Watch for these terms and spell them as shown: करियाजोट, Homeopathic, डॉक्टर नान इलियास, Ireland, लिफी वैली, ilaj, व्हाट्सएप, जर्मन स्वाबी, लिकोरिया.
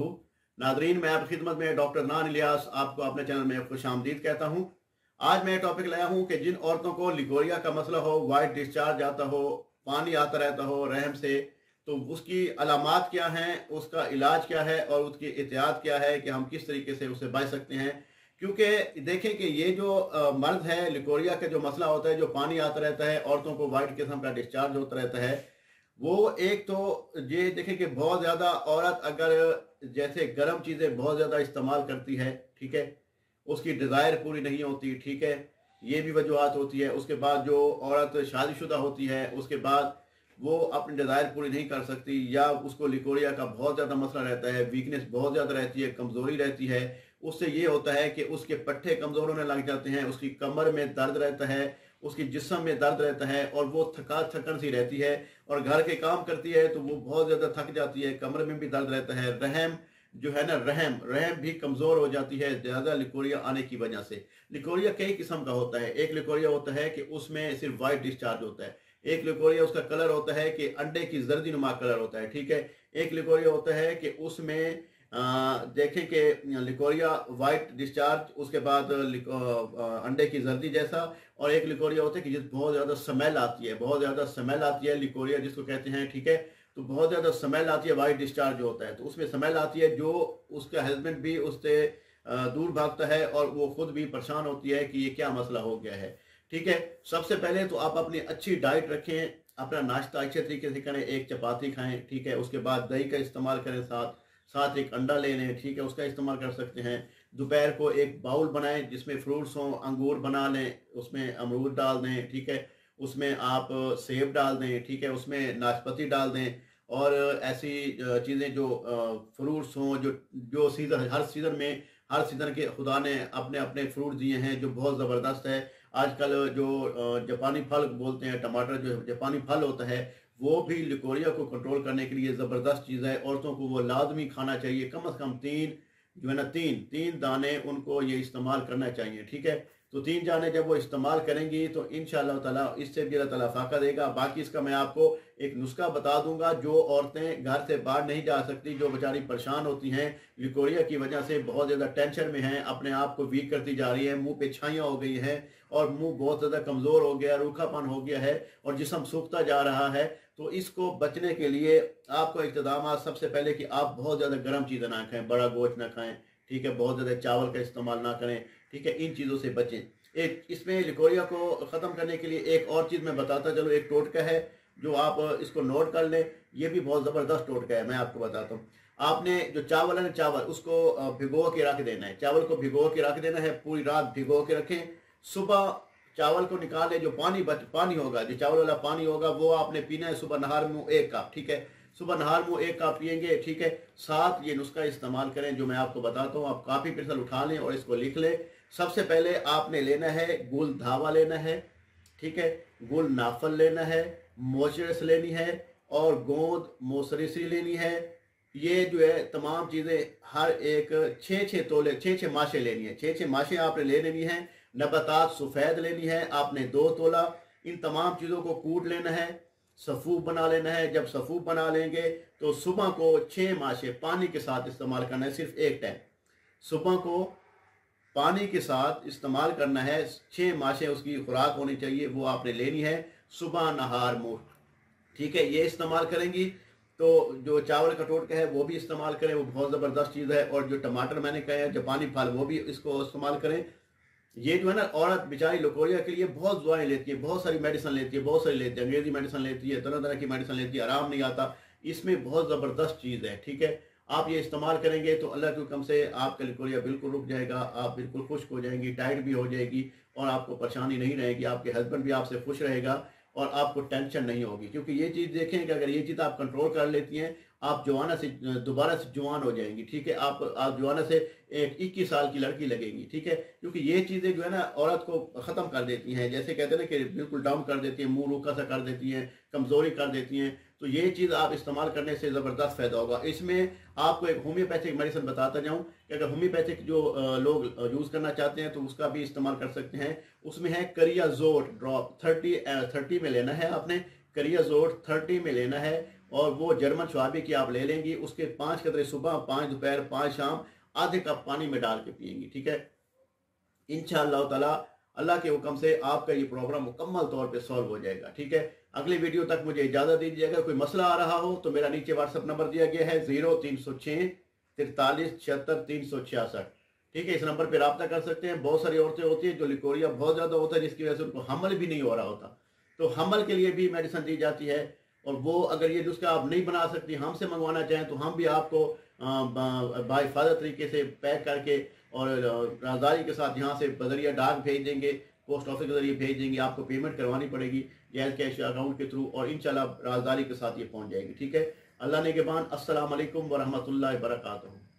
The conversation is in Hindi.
हो। नाजरीन, मैं आपकी खिदमत में डॉक्टर नान इलियास आपको अपने चैनल में खुशामदीद कहता हूं। आज मैं टॉपिक लाया हूं कि जिन औरतों को लिगोरिया का मसला हो, वाइट डिस्चार्ज आता हो, पानी आता रहता हो रहम से, तो उसकी अलामात क्या हैं, उसका इलाज क्या है और उसकी एहतियात क्या है कि हम किस तरीके से उससे बच सकते हैं। क्योंकि देखें कि ये जो मर्ज है, लिकोरिया का जो मसला होता है, जो पानी आता रहता है, औरतों को वाइट किस्म का डिस्चार्ज होता रहता है, वो एक तो ये देखें कि बहुत ज़्यादा औरत अगर जैसे गर्म चीज़ें बहुत ज़्यादा इस्तेमाल करती है, ठीक है, उसकी डिज़ायर पूरी नहीं होती, ठीक है, ये भी वजूहत होती है। उसके बाद जो औरत शादीशुदा होती है, उसके बाद वो अपनी डिज़ायर पूरी नहीं कर सकती, या उसको लिकोरिया का बहुत ज़्यादा मसला रहता है, वीकनेस बहुत ज़्यादा रहती है, कमज़ोरी रहती है। उससे ये होता है कि उसके पट्टे कमज़ोर होने लग जाते हैं, उसकी कमर में दर्द रहता है, उसकी जिस्म में दर्द रहता है, और वो थकन सी रहती है, और घर के काम करती है तो वो बहुत ज़्यादा थक जाती है, कमर में भी दर्द रहता है, रहम जो है ना, रहम भी कमज़ोर हो जाती है ज़्यादा लिकोरिया आने की वजह से। लिकोरिया कई किस्म का होता है। एक लिकोरिया होता है कि उसमें सिर्फ वाइट डिस्चार्ज होता है। एक लिकोरिया उसका कलर होता है कि अंडे की जर्दी नुमा कलर होता है, ठीक है। एक लिकोरिया होता है कि उसमें देखें कि लिकोरिया वाइट डिस्चार्ज, उसके बाद अंडे की जर्दी जैसा। और एक लिकोरिया होता है कि जिस बहुत ज़्यादा स्मेल आती है, बहुत ज़्यादा स्मेल आती है, लिकोरिया जिसको कहते हैं, ठीक है, तो बहुत ज़्यादा स्मेल आती है, वाइट डिस्चार्ज जो होता है, तो उसमें स्मेल आती है, जो उसका हस्बैंड भी उससे दूर भागता है और वो खुद भी परेशान होती है कि ये क्या मसला हो गया है, ठीक है। सबसे पहले तो आप अपनी अच्छी डाइट रखें, अपना नाश्ता अच्छे तरीके से करें, एक चपाती खाएं, ठीक है, उसके बाद दही का इस्तेमाल करें, साथ एक अंडा ले लें, ठीक है, उसका इस्तेमाल कर सकते हैं। दोपहर को एक बाउल बनाएं जिसमें फ्रूट्स हों, अंगूर बना लें, उसमें अमरूद डाल दें, ठीक है, उसमें आप सेब डाल दें, ठीक है, उसमें नाशपाती डाल दें, और ऐसी चीज़ें जो फ्रूट्स हों, जो सीज़न, हर सीज़न के खुदा ने अपने अपने फ्रूट दिए हैं जो बहुत ज़बरदस्त है। आजकल जो जापानी फल बोलते हैं, टमाटर जो जापानी फल होता है, वो भी लिकोरिया को कंट्रोल करने के लिए ज़बरदस्त चीज़ है। औरतों को वो लाजमी खाना चाहिए, कम से कम तीन दाने उनको ये इस्तेमाल करना चाहिए, ठीक है। तो 3 दाने जब वो इस्तेमाल करेंगी तो इंशाअल्लाह ताला इससे भी अल्लाह ताला फाका देगा। बाकी इसका मैं आपको एक नुस्खा बता दूंगा। जो औरतें घर से बाहर नहीं जा सकती, जो बेचारी परेशान होती हैं लिकोरिया की वजह से, बहुत ज़्यादा टेंशन में हैं, अपने आप को वीक करती जा रही है, मुंह पे छाइयाँ हो गई हैं और मुंह बहुत ज़्यादा कमज़ोर हो गया, रूखापन हो गया है और जिस्म सूखता जा रहा है, तो इसको बचने के लिए आपको इक़्तिदाम सबसे पहले कि आप बहुत ज़्यादा गर्म चीज़ें ना खाएँ, बड़ा गोश्त ना खाएँ, ठीक है, बहुत ज़्यादा चावल का इस्तेमाल ना करें, ठीक है, इन चीज़ों से बचें। एक इसमें लिकोरिया को ख़त्म करने के लिए एक और चीज़ मैं बताता चलो, एक टोटका है जो आप इसको नोट कर लें, ये भी बहुत ज़बरदस्त टोटका है, मैं आपको बताता हूँ। आपने जो चावल है ना, चावल उसको भिगो के रख देना है, चावल को भिगो के रख देना है, पूरी रात भिगो के रखें। सुबह चावल को निकालें, जो पानी होगा, जो चावल वाला पानी होगा, वो आपने पीना है सुबह नहार मुँह 1 कप, ठीक है, सुबह नहार मुँह 1 कप पियेंगे, ठीक है। साथ ये नुस्खा इस्तेमाल करें जो मैं आपको बताता हूँ, आप काफ़ी पेंसिल उठा लें और इसको लिख लें। सबसे पहले आपने लेना है गुल धावा लेना है, ठीक है, गुल नाफल लेना है, मोचरस लेनी है और गोंद मोसरिसी लेनी है। ये जो है तमाम चीज़ें हर एक 6-6 माशे लेनी है, 6-6 माशे आपने ले लेनी है। नबतात सफ़ेद लेनी है आपने 2 तोला। इन तमाम चीज़ों को कूट लेना है, सफ़ूफ बना लेना है। जब सफ़ूफ बना लेंगे तो सुबह को 6 माशे पानी के साथ इस्तेमाल करना है, सिर्फ एक टाइम सुबह को पानी के साथ इस्तेमाल करना है। 6 माशे उसकी खुराक होनी चाहिए, वो आपने लेनी है सुबह नहार मुँह, ठीक है। ये इस्तेमाल करेंगी तो जो चावल का टोटका है वो भी इस्तेमाल करें, वो बहुत ज़बरदस्त चीज़ है। और जो टमाटर मैंने कहा है, जापानी फल, वो भी इसको इस्तेमाल करें। ये जो है ना, औरत बेचारी लिकोरिया के लिए बहुत दवाएँ लेती है, बहुत सारी मेडिसिन लेती है, अंग्रेजी मेडिसिन लेती है, तरह तरह की मेडिसिन लेती है, आराम नहीं आता। इसमें बहुत ज़बरदस्त चीज़ है, ठीक है। आप ये इस्तेमाल करेंगे तो अल्लाह के हुक्म से आपका लिकोरिया बिल्कुल रुक जाएगा, आप बिल्कुल खुश्क हो जाएंगी, टाइट भी हो जाएगी और आपको परेशानी नहीं रहेगी। आपके हस्बैंड भी आपसे खुश रहेगा और आपको टेंशन नहीं होगी, क्योंकि ये चीज़ देखें कि अगर ये चीज़ आप कंट्रोल कर लेती हैं, आप दोबारा से जवान हो जाएंगी, ठीक है। आप जवाना से एक 21 साल की लड़की लगेंगी, ठीक है, क्योंकि ये चीज़ें जो है ना औरत को ख़त्म कर देती हैं, जैसे कहते हैं ना कि बिल्कुल डाउन कर देती हैं, मुँह रूखा सा कर देती हैं, कमज़ोरी कर देती हैं। तो ये चीज़ आप इस्तेमाल करने से ज़बरदस्त फ़ायदा होगा। इसमें आपको एक होम्योपैथिक मेडिसिन बताता जाऊं कि अगर होम्योपैथिक जो लोग यूज़ करना चाहते हैं तो उसका भी इस्तेमाल कर सकते हैं। उसमें है करियाजोट ड्रॉप 30 में लेना है आपने, करियाजोट 30 में लेना है और वो जर्मन स्वाबी की आप ले लेंगी। उसके 5 कतरे सुबह, 5 दोपहर, 5 शाम, आधे कप पानी में डाल के पिएंगी। ठीक है, इंशाअल्लाह ताला अल्लाह के हुक्म से आपका ये प्रॉब्लम मुकम्मल तौर पे सॉल्व हो जाएगा। ठीक है, अगली वीडियो तक मुझे इजाजत दीजिए। अगर कोई मसला आ रहा हो तो मेरा नीचे व्हाट्सएप नंबर दिया गया है 0 306 43 76 366। ठीक है, इस नंबर पर रब्ता कर सकते हैं। बहुत सारी औरतें होती हैं जो लिकोरिया बहुत ज़्यादा होता है जिसकी वजह से उनको हमल भी नहीं हो रहा होता, तो हमल के लिए भी मेडिसिन दी जाती है। और वो अगर ये नुस्खा आप नहीं बना सकती, हमसे मंगवाना चाहें तो हम भी आपको बाहिफाजत तरीके से पैक करके और राजदारी के साथ यहाँ से बजरिया डाक भेज देंगे, पोस्ट ऑफिस के जरिए भेज देंगे। आपको पेमेंट करवानी पड़ेगी गैस कैश अकाउंट के थ्रू और इंशाल्लाह राजदारी के साथ ये पहुँच जाएगी। ठीक है, अल्लाह नेगेबान। अस्सलाम वालेकुम व रहमतुल्लाहि व बरकातहू।